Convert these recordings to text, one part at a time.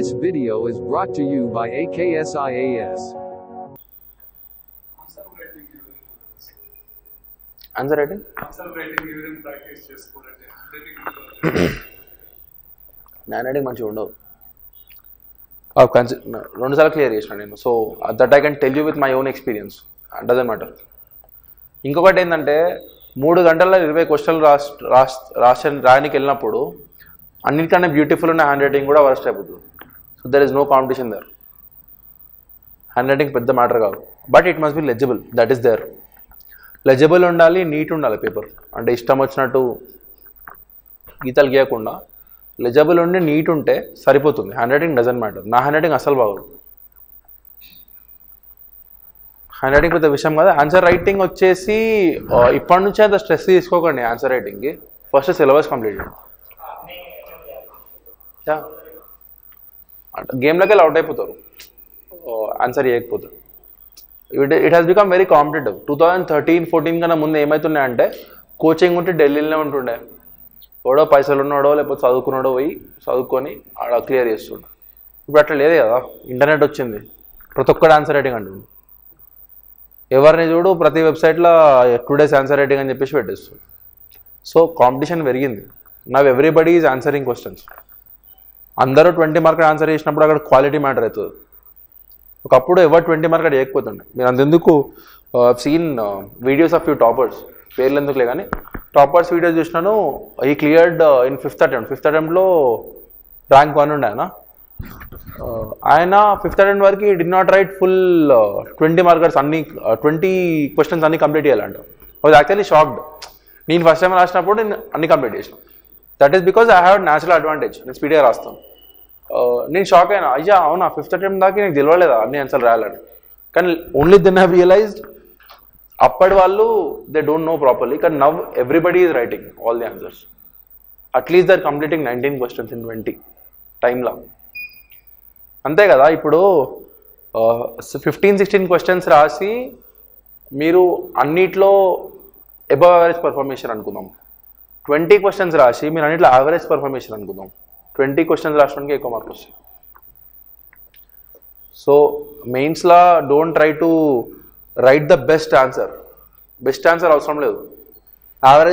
This video is brought to you by AKS IAS. Answer writing? Answer writing even practice just for it. Narrating much you know. Round is all clear. So that I can tell you with my own experience. It doesn't matter. ఇంకొకటి ఏంటంటే 3 గంటల్లో 20 క్వశ్చన్లు రాయడానికి వెళ్ళినప్పుడు అన్నిటికన్నా beautiful ఉన్న handwriting కూడా worst అయిపోతుంది. So there is no competition there. Handwriting పెద్ద మ్యాటర్ కాదు, but it must be legible, that is there. Legible ఉండాలి, నీట్ ఉండాలి పేపర్. అంటే ఇష్టం వచ్చినట్టు గీతలు గీయకుండా లెజిబుల్ ఉండి నీట్ ఉంటే సరిపోతుంది. Handwriting doesn't matter. నా హ్యాండ్ రైటింగ్ అసలు బాగోదు. హ్యాండ్ రైటింగ్ పెద్ద విషయం కదా. ఆన్సర్ రైటింగ్ వచ్చేసి ఇప్పటి నుంచే అంత స్ట్రెస్ తీసుకోకండి. ఆన్సర్ రైటింగ్కి ఫస్ట్ సిలబస్ కంప్లీట్ చేయండి. గేమ్లోకి వెళ్ళి అవుట్ అయిపోతారు ఆన్సర్ చేయకపోతారు. It has become very competitive. 2013-14 కన్నా ముందు ఏమవుతున్నాయంటే కోచింగ్ ఉంటే ఢిల్లీలోనే ఉంటుండే. ఎవడో పైసలు ఉన్నాడో లేకపోతే చదువుకున్నాడో పోయి చదువుకొని ఆడ క్లియర్ చేస్తుండే. ఇప్పుడు అట్లా లేదు కదా, ఇంటర్నెట్ వచ్చింది. ప్రతి ఒక్కటి ఆన్సర్ రైటింగ్ అంటుండే. ఎవరిని చూడు ప్రతి వెబ్సైట్లో టుడేస్ ఆన్సర్ రైటింగ్ అని చెప్పేసి పెట్టేస్తుంది. సో కాంపిటీషన్ పెరిగింది. Now everybody is answering questions. అందరూ 20 మార్కులు ఆన్సర్ చేసినప్పుడు అక్కడ క్వాలిటీ మ్యాటర్ అవుతుంది. ఒకప్పుడు ఎవరు 20 మార్కులు చేయకపోతుండే. మీరు అందుకు seen videos of you toppers, పేర్లు ఎందుకులే కానీ టాపర్స్ వీడియోస్ చూసినాను. ఈ క్లియర్డ్ ఇన్ ఫిఫ్త్ అటెంప్ట్లో ర్యాంక్ 1 ఉండే. ఆయన 5th attempt వరకు did not write full 20 markers అన్ని 20 క్వశ్చన్స్ అన్ని కంప్లీట్ చేయాలంట. Was actually shocked. నేను ఫస్ట్ టైం రాసినప్పుడు నేను అన్ని కంప్లీట్ చేసిన. That is because I have natural advantage. నేను స్పీడ్గా రాస్తాను. నేను షాక్ అయినా, అయ్యా అవునా 5th attempt దాకా నాకు తెలియలేదా అన్ని ఆన్సర్ రాయాలని. కానీ ఓన్లీ దెన్ ఐ రియలైజ్డ్ అప్పటి వాళ్ళు దే డోంట్ నో ప్రాపర్లీ. కానీ now everybody is writing all the answers. At least they are completing 19 questions in 20 టైంలో. అంతే కదా. ఇప్పుడు 15-16 క్వశ్చన్స్ రాసి మీరు అన్నిట్లో అబవ్ యావరేజ్ పర్ఫార్మేషన్ అనుకుందాం. 20 క్వశ్చన్స్ రాసి మీరు అన్నిట్లో యావరేజ్ పర్ఫార్మేషన్ అనుకుందాం. 20 క్వశ్చన్స్ రాసడానికి ఎక్కువ మార్కులు వస్తాయి. సో మెయిన్స్లా don't try to write the best answer. Best answer అవసరం లేదు.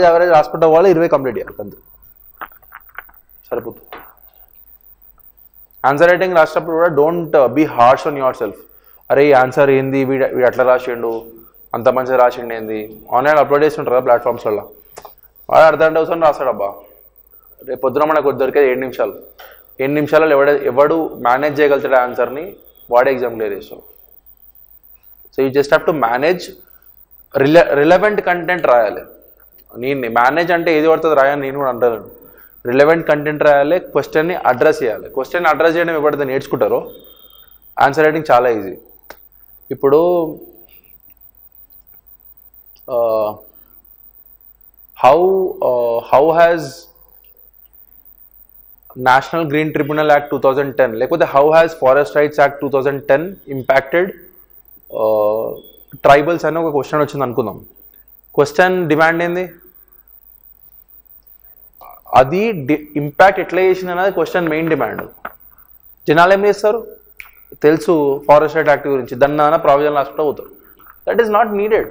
యావరేజ్ రాసుకుంటే వాళ్ళు 20 కంప్లీట్ చేయాలి, అంతే సరిపోతుంది. ఆన్సర్ రైటింగ్ రాసినప్పుడు కూడా don't be harsh on yourself. అరే ఈ ఆన్సర్ ఏంది, వీడు అట్లా రాసిండు, అంత మంచిగా రాసిండు ఏంది. ఆన్లైన్ అప్లోడ్ చేస్తుంటారు ప్లాట్ఫామ్స్లలో. వాడు అర్థం రాస్తాడబ్బా. రేపు పొద్దున మనకు దొరికేది 7 నిమిషాలు. 7 నిమిషాలలో ఎవడు మేనేజ్ చేయగలుగుతాడు ఆన్సర్ని, వాడే ఎగ్జామ్ క్లియర్ చేస్తాడు. So you just have to manage. Relevant content రాయాలి. నేను మేనేజ్ అంటే ఏది పడుతుంది రాయాలని నేను కూడా అంటాను. రిలవెంట్ కంటెంట్ రాయాలి. క్వశ్చన్ని అడ్రస్ చేయాలి. క్వశ్చన్ అడ్రస్ చేయడం ఎవరైతే నేర్చుకుంటారో ఆన్సర్ రైటింగ్ చాలా ఈజీ. ఇప్పుడు how has national green tribunal act 2010 లేకపోతే how has forest rights act 2010 impacted tribals అని ఒక క్వశ్చన్ వచ్చింది అనుకుందాం. క్వశ్చన్ డిమాండ్ ఏంది, అది ఇంపాక్ట్ ఎట్లా చేసింది అనేది క్వశ్చన్ మెయిన్ డిమాండ్. జనాలు ఏం చేస్తారు తెలుసు ఫారెస్ట్ రైట్ యాక్ట్ గురించి, దాన్ని ప్రావిజన్ రాసుకుంటూ పోతారు. That is not needed.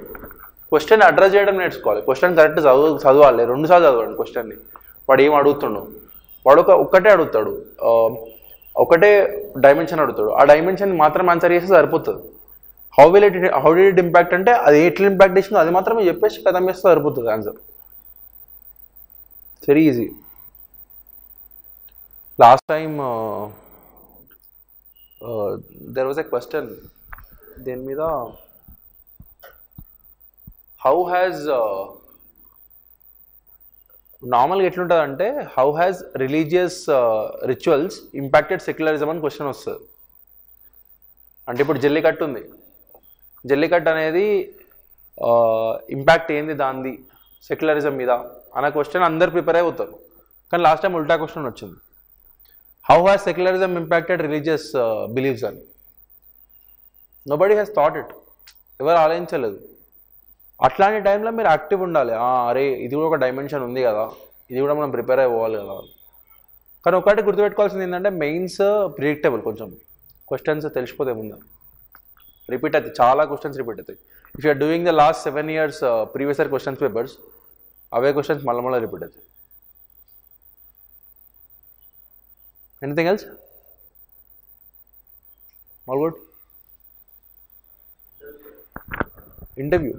Question address చేయడం నేర్చుకోవాలి. క్వశ్చన్ కరెక్ట్ చదవాలి. 2 సార్లు చదవండి క్వశ్చన్ని. వాడు ఏం అడుగుతుండో, వాడు ఒకటే అడుగుతాడు, ఒకటే డైమెన్షన్ అడుగుతాడు. ఆ డైమెన్షన్ మాత్రం ఆన్సర్ చేస్తే సరిపోతుంది. హౌ డిడ్ ఇట్ ఇంపాక్ట్ అంటే అది ఎట్లా ఇంపాక్ట్ చేసిందో అది మాత్రమే చెప్పేసి కథం చేస్తే సరిపోతుంది answer. Very easy. Last time there was a question దేని మీద, హౌ హ్యాజ్ నార్మల్గా ఎట్లుంటుందంటే how has religious rituals impacted secularism అని క్వశ్చన్ వస్తుంది. అంటే ఇప్పుడు జల్లికట్టు ఉంది. జల్లికట్టు అనేది ఇంపాక్ట్ ఏంది దాంది సెక్యులరిజం మీద అనే క్వశ్చన్ అందరు ప్రిపేర్ అయిపోతారు. కానీ లాస్ట్ టైం ఉల్టా క్వశ్చన్ వచ్చింది, how has secularism impacted religious beliefs అని. Nobody has thought it. ఎవరు ఆలోచించలేదు. అట్లాంటి టైంలో మీరు యాక్టివ్ ఉండాలి. అరే ఇది కూడా ఒక డైమెన్షన్ ఉంది కదా, ఇది కూడా మనం ప్రిపేర్ అయిపోవాలి కదా. కానీ ఒకటి గుర్తుపెట్టుకోవాల్సింది ఏంటంటే మెయిన్స్ ప్రిడిక్టబుల్, కొంచెం క్వశ్చన్స్ తెలిసిపోతే ముందు రిపీట్ అవుతాయి, చాలా క్వశ్చన్స్ రిపీట్ అవుతాయి. If you're doing the last 7 years previous year questions papers, అవే క్వశ్చన్స్ మళ్ళీ మళ్ళీ రిపీట్ అవుతాయి. Anything else? All good? Interview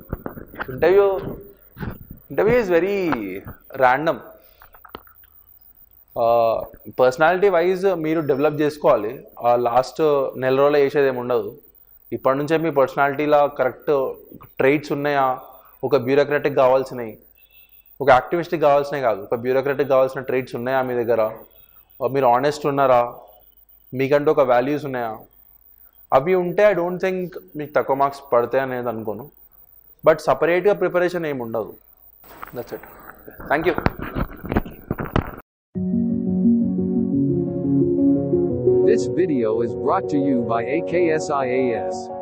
is very random. Personality wise మీరు డెవలప్ చేసుకోవాలి. ఆ లాస్ట్ నెల రోజులు వేసేది ఏమి ఉండదు. ఇప్పటి నుంచే మీ పర్సనాలిటీలా కరెక్ట్ ట్రైట్స్ ఉన్నాయా, ఒక బ్యూరోక్రాటిక్ కావాల్సినవి, ఒక యాక్టివిస్టిక్ కావాల్సినవి కాదు, ఒక బ్యూరోక్రాటిక్ కావాల్సిన ట్రైట్స్ ఉన్నాయా మీ దగ్గర, మీరు ఆనెస్ట్ ఉన్నారా, మీకంటూ ఒక వాల్యూస్ ఉన్నాయా, అవి ఉంటే ఐ డోంట్ థింక్ మీకు తక్కువ మార్క్స్ పడతాయి అనేది అనుకోను. బట్ సపరేట్గా ప్రిపరేషన్ ఏమి ఉండదు. That's it. Thank you. This video is brought to you by AKS IAS.